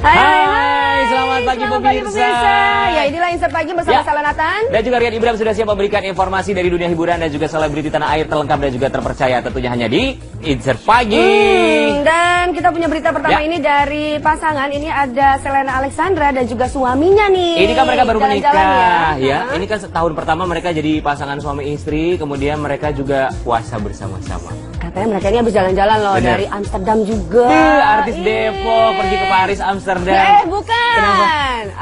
Hai, selamat pagi pemirsa. Ya, inilah Insert Pagi bersama Salanatan. Dan juga Rian Ibrahim sudah siap memberikan informasi dari dunia hiburan dan juga selebriti tanah air terlengkap dan juga terpercaya. Tentunya hanya di Insert Pagi. Dan kita punya berita pertama ini dari pasangan. Ini ada Selena Alessandra dan juga suaminya nih. Ini kan mereka baru menikah ya. Ini kan tahun pertama mereka jadi pasangan suami istri. Kemudian mereka juga puasa bersama-sama. Katanya mereka ini habis jalan-jalan loh. Bener. Dari Amsterdam juga. Artis Depok pergi ke Paris, Amsterdam. Bukan. Kenapa?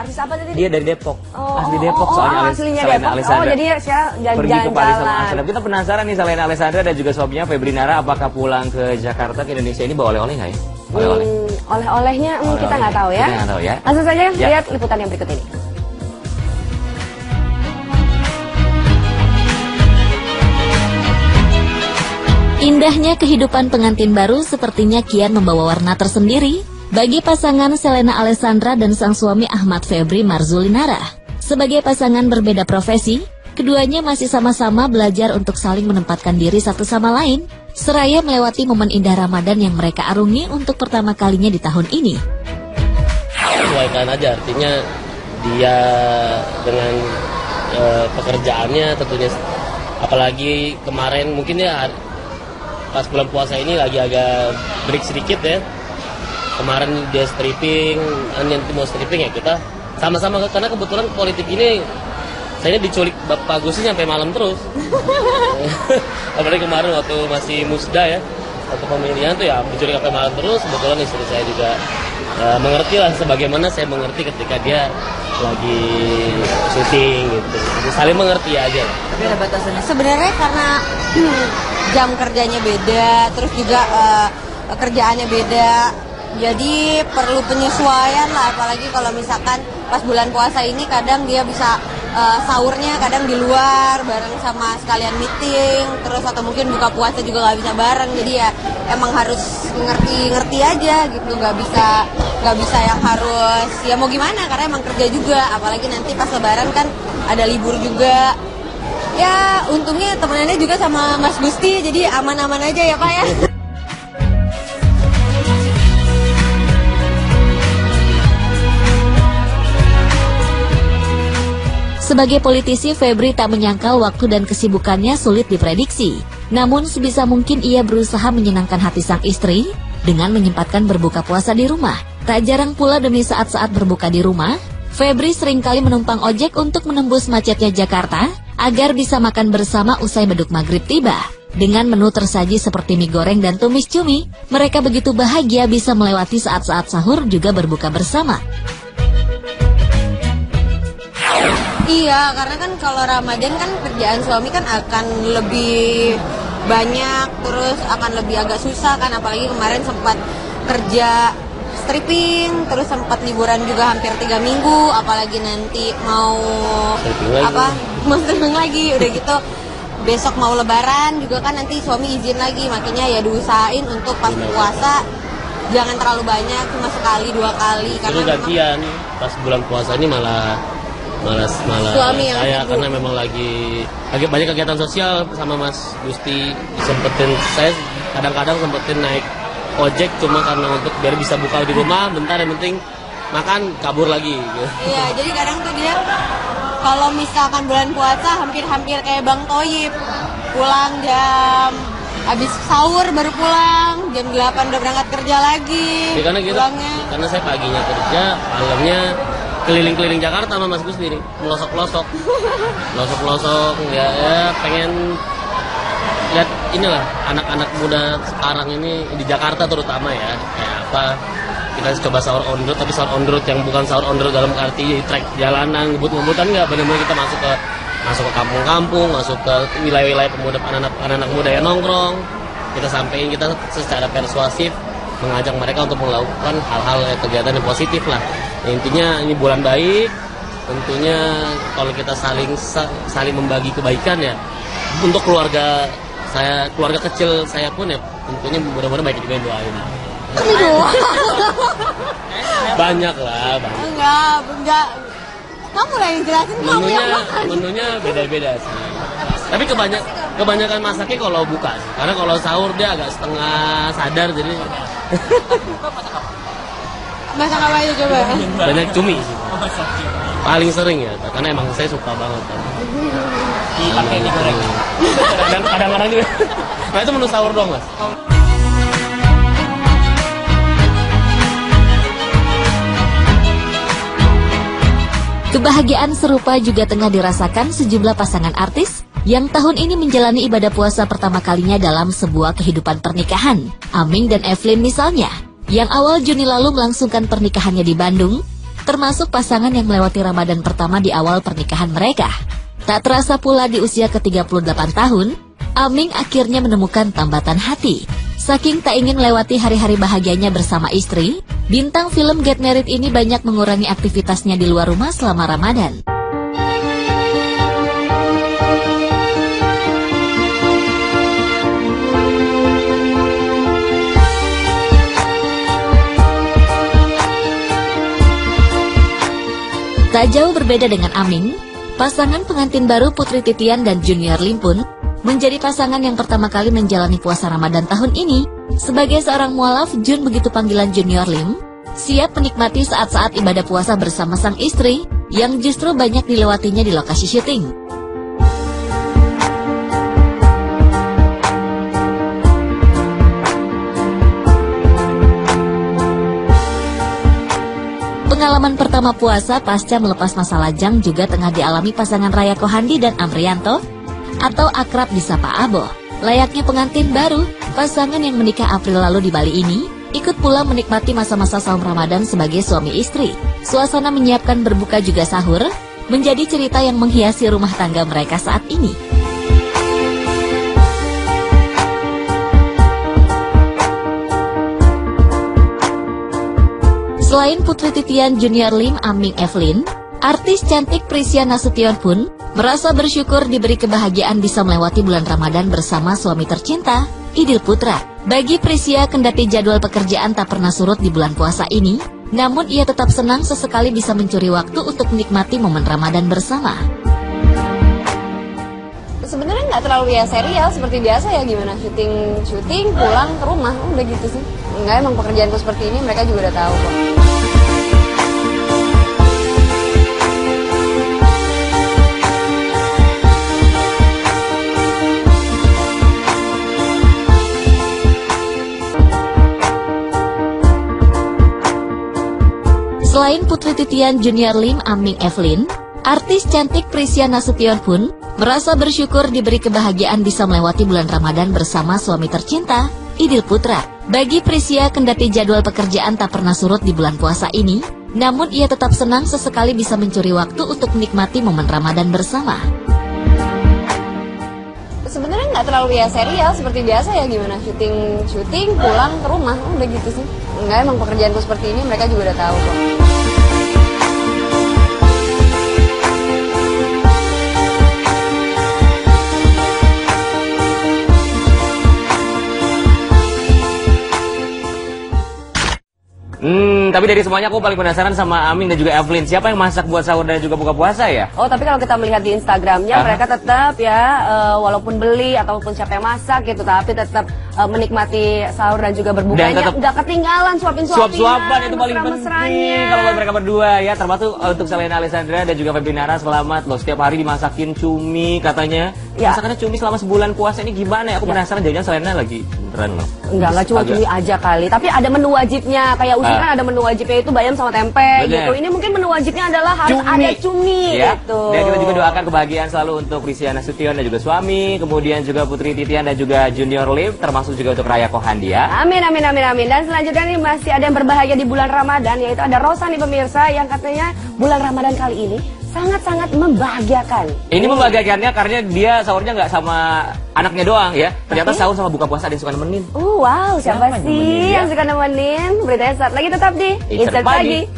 Artis apa tadi? Iya, dari Depok. Asli Depok soalnya. Selena Alessandra. Oh, jadi saya pergi ke Paris sama Amsterdam. Kita penasaran nih Selena Alessandra dan juga suaminya Febri Nara apakah pulang ke Jakarta, ke Indonesia ini bawa oleh-oleh nggak ya? Oleh-olehnya kita nggak tahu ya. Langsung saja lihat liputan yang berikut ini. Indahnya kehidupan pengantin baru sepertinya kian membawa warna tersendiri bagi pasangan Selena Alessandra dan sang suami Ahmad Febri Marzulinara. Sebagai pasangan berbeda profesi, keduanya masih sama-sama belajar untuk saling menempatkan diri satu sama lain, seraya melewati momen indah Ramadan yang mereka arungi untuk pertama kalinya di tahun ini. Sesuaikan aja, artinya dia dengan pekerjaannya tentunya, apalagi kemarin mungkin ya pas bulan puasa ini lagi agak break sedikit ya. Kemarin dia stripping, nanti mau stripping ya kita sama-sama, karena kebetulan politik ini saya diculik Bapak Gusti sampai malam terus. Apalagi kemarin waktu masih musda ya, waktu pemilihan tuh ya diculik sampai malam terus. Kebetulan istri saya juga mengerti lah, sebagaimana saya mengerti ketika dia lagi syuting gitu. Saling mengerti aja lah. Tapi ada batasannya sebenarnya, karena jam kerjanya beda, terus juga kerjaannya beda, jadi perlu penyesuaian lah. Apalagi kalau misalkan pas bulan puasa ini kadang dia bisa sahurnya kadang di luar bareng sama sekalian meeting, terus atau mungkin buka puasa juga nggak bisa bareng. Jadi ya emang harus ngerti aja gitu, nggak bisa yang harus ya mau gimana, karena emang kerja juga. Apalagi nanti pas lebaran kan ada libur juga. Ya untungnya temenannya juga sama Mas Gusti, jadi aman-aman aja ya Pak ya. Sebagai politisi, Febri tak menyangkal waktu dan kesibukannya sulit diprediksi. Namun sebisa mungkin ia berusaha menyenangkan hati sang istri dengan menyempatkan berbuka puasa di rumah. Tak jarang pula demi saat-saat berbuka di rumah, Febri seringkali menumpang ojek untuk menembus macetnya Jakarta agar bisa makan bersama usai beduk maghrib tiba. Dengan menu tersaji seperti mie goreng dan tumis cumi, mereka begitu bahagia bisa melewati saat-saat sahur juga berbuka bersama. Iya, karena kan kalau Ramadan kan kerjaan suami kan akan lebih banyak, terus akan lebih agak susah kan. Apalagi kemarin sempat kerja stripping, terus sempat liburan juga hampir 3 minggu, apalagi nanti mau stripping lagi, udah gitu besok mau lebaran juga kan nanti suami izin lagi. Makanya ya diusahain untuk pas puasa jangan terlalu banyak, cuma sekali 2 kali. Karena gantian pas bulan puasa ini malah suami yang saya, karena memang lagi agak banyak kegiatan sosial sama Mas Gusti. Sempetin saya kadang-kadang sempetin naik ojek cuma karena untuk biar bisa buka di rumah bentar, yang penting makan kabur lagi. Iya, jadi kadang tuh dia kalau misalkan bulan puasa hampir-hampir kayak Bang Toyib, pulang jam habis sahur baru pulang, jam 8 udah berangkat kerja lagi. Ya, karena gitu, karena saya paginya kerja, malamnya keliling-keliling Jakarta sama Mas Gusti nih, melosok-losok ya pengen lihat inilah anak-anak muda sekarang ini di Jakarta terutama ya, kayak apa kita coba sahur on road, tapi sahur on road yang bukan sahur on road dalam arti trek jalanan ngebut-ngebutan, nggak, benar-benar kita masuk ke kampung-kampung, masuk ke wilayah-wilayah pemuda, anak-anak muda yang nongkrong. Kita sampaikan, kita secara persuasif mengajak mereka untuk melakukan hal-hal kegiatan yang positif lah. Nah, intinya ini bulan baik, tentunya kalau kita saling membagi kebaikan ya. Untuk keluarga saya, keluarga kecil saya pun ya tentunya mudah-mudahan baik juga yang doain. Banyak lah, banyak. Enggak. Kamu lah yang jelasin, kamu yang makan. Menunya beda-beda sih. Tapi kebanyakan masaknya kalau buka sih. Karena kalau sahur dia agak setengah sadar jadi. Masak apa aja coba? Banyak cumi sih. Paling sering ya, karena emang saya suka banget. Dipakai digoreng. Kadang-kadang juga. Nah itu menu sahur doang, Mas. Kebahagiaan serupa juga tengah dirasakan sejumlah pasangan artis yang tahun ini menjalani ibadah puasa pertama kalinya dalam sebuah kehidupan pernikahan. Aming dan Evelyn misalnya, yang awal Juni lalu melangsungkan pernikahannya di Bandung, termasuk pasangan yang melewati Ramadan pertama di awal pernikahan mereka. Tak terasa pula di usia ke-38 tahun, Aming akhirnya menemukan tambatan hati. Saking tak ingin melewati hari-hari bahagianya bersama istri, bintang film Get Married ini banyak mengurangi aktivitasnya di luar rumah selama Ramadan. Tak jauh berbeda dengan Aming, pasangan pengantin baru Putri Titian dan Junior Lim pun menjadi pasangan yang pertama kali menjalani puasa Ramadan tahun ini. Sebagai seorang mualaf, Jun, begitu panggilan Junior Lim, siap menikmati saat-saat ibadah puasa bersama sang istri yang justru banyak dilewatinya di lokasi syuting. Pengalaman pertama puasa pasca melepas masa lajang juga tengah dialami pasangan Raya Kohandi dan Amrianto, atau akrab disapa Abo. Layaknya pengantin baru, pasangan yang menikah April lalu di Bali ini ikut pula menikmati masa-masa saum Ramadan sebagai suami istri. Suasana menyiapkan berbuka juga sahur menjadi cerita yang menghiasi rumah tangga mereka saat ini. Selain Putri Titian, Junior Lim, Aming, Evelyn, artis cantik Prisia Nasution pun merasa bersyukur diberi kebahagiaan bisa melewati bulan Ramadan bersama suami tercinta, Idil Putra. Bagi Prisia, kendati jadwal pekerjaan tak pernah surut di bulan puasa ini, namun ia tetap senang sesekali bisa mencuri waktu untuk menikmati momen Ramadan bersama. Sebenarnya nggak terlalu ya serial, seperti biasa ya, gimana syuting, pulang ke rumah, udah gitu sih. Nggak, emang pekerjaanku seperti ini, mereka juga udah tahu kok. Selain Putri Titian, Junior Lim, Aming, Evelyn, artis cantik Prisia Nasution pun merasa bersyukur diberi kebahagiaan bisa melewati bulan Ramadan bersama suami tercinta, Idil Putra. Bagi Prisia, kendati jadwal pekerjaan tak pernah surut di bulan puasa ini, namun ia tetap senang sesekali bisa mencuri waktu untuk menikmati momen Ramadan bersama. Sebenarnya nggak terlalu ya serial, seperti biasa ya, gimana syuting, pulang ke rumah, udah gitu sih. Nggak, emang pekerjaanku seperti ini, mereka juga udah tahu kok. Tapi dari semuanya aku paling penasaran sama Aming dan juga Evelyn. Siapa yang masak buat sahur dan juga buka puasa ya? Oh, tapi kalau kita melihat di Instagramnya, mereka tetap ya, walaupun beli ataupun siapa yang masak gitu, tapi tetap menikmati sahur dan juga berbukanya. Nggak ketinggalan suapin-suapinan. Suap-suapan itu paling penting kalau buat mereka berdua ya. Termasuk untuk Selena Alessandra dan juga Febri Marzulinara, selamat loh. Setiap hari dimasakin cumi katanya. Ya. Masakannya cumi selama sebulan puasa ini gimana ya? Aku penasaran, jangan Selena lagi. Enggak cuma cumi aja kali. Tapi ada menu wajibnya. Kayak Usi kan ada menu wajibnya itu bayam sama tempe. Bener. Gitu. Ini mungkin menu wajibnya adalah harus ada cumi ya. Gitu. Dan kita juga doakan kebahagiaan selalu untuk Prisia Nasution dan juga suami. Kemudian juga Putri Titian dan juga Junior Lim. Termasuk juga untuk Raya Kohandi ya. Amin. Dan selanjutnya nih masih ada yang berbahagia di bulan Ramadan. Yaitu ada Rosa nih pemirsa, yang katanya bulan Ramadan kali ini sangat-sangat membahagiakan. Ini membahagiakannya karena dia sahurnya nggak sama anaknya doang ya. Ternyata sahur sama buka puasa ada yang suka nemenin. Wow, siapa sih yang suka nemenin? Beritanya saat lagi tetap di Insert Pagi.